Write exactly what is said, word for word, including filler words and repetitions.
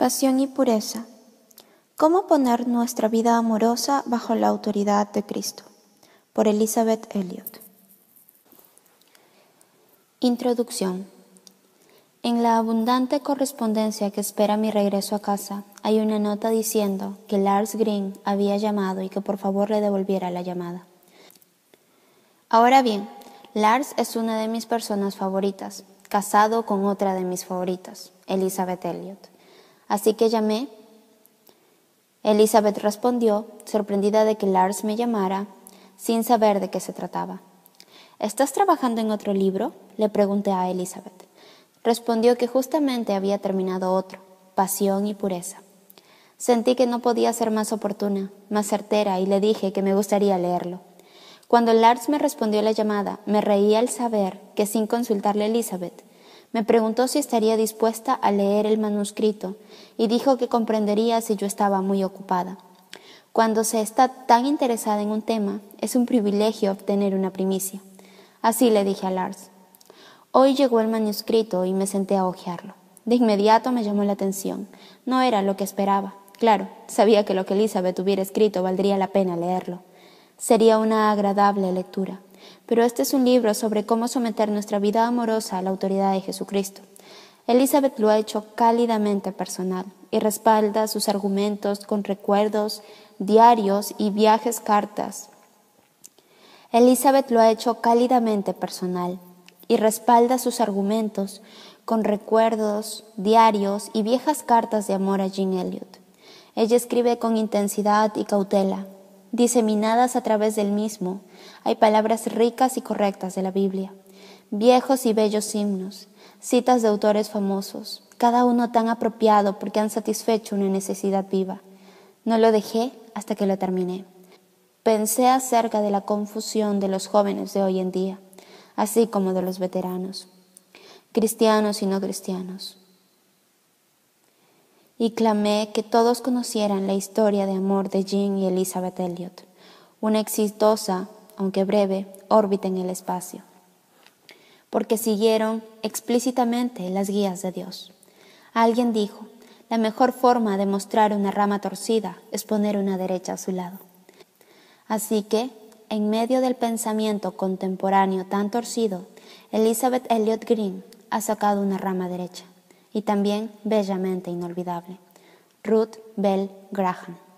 Pasión y pureza. ¿Cómo poner nuestra vida amorosa bajo la autoridad de Cristo? Por Elisabeth Elliot. Introducción. En la abundante correspondencia que espera mi regreso a casa, hay una nota diciendo que Lars Green había llamado y que por favor le devolviera la llamada. Ahora bien, Lars es una de mis personas favoritas, casado con otra de mis favoritas, Elisabeth Elliot. Así que llamé. Elizabeth respondió, sorprendida de que Lars me llamara, sin saber de qué se trataba. ¿Estás trabajando en otro libro?, le pregunté a Elizabeth. Respondió que justamente había terminado otro, Pasión y pureza. Sentí que no podía ser más oportuna, más certera, y le dije que me gustaría leerlo. Cuando Lars me respondió la llamada, me reí al saber que, sin consultarle a Elizabeth, me preguntó si estaría dispuesta a leer el manuscrito y dijo que comprendería si yo estaba muy ocupada. Cuando se está tan interesada en un tema, es un privilegio obtener una primicia. Así le dije a Lars. Hoy llegó el manuscrito y me senté a hojearlo. De inmediato me llamó la atención. No era lo que esperaba. Claro, sabía que lo que Elizabeth hubiera escrito valdría la pena leerlo. Sería una agradable lectura. Pero este es un libro sobre cómo someter nuestra vida amorosa a la autoridad de Jesucristo. Elizabeth lo ha hecho cálidamente personal y respalda sus argumentos con recuerdos, diarios y viajes cartas. Elizabeth lo ha hecho cálidamente personal y respalda sus argumentos con recuerdos, diarios y viejas cartas de amor a Jim Elliot. Ella escribe con intensidad y cautela, diseminadas a través del mismo. Hay palabras ricas y correctas de la Biblia, viejos y bellos himnos, citas de autores famosos, cada uno tan apropiado porque han satisfecho una necesidad viva. No lo dejé hasta que lo terminé. Pensé acerca de la confusión de los jóvenes de hoy en día, así como de los veteranos, cristianos y no cristianos. Y clamé que todos conocieran la historia de amor de Jim y Elizabeth Elliot, una exitosa, aunque breve, órbita en el espacio, porque siguieron explícitamente las guías de Dios. Alguien dijo, la mejor forma de mostrar una rama torcida es poner una derecha a su lado. Así que, en medio del pensamiento contemporáneo tan torcido, Elizabeth Elliot Green ha sacado una rama derecha. Y también bellamente inolvidable. Ruth Bell Graham.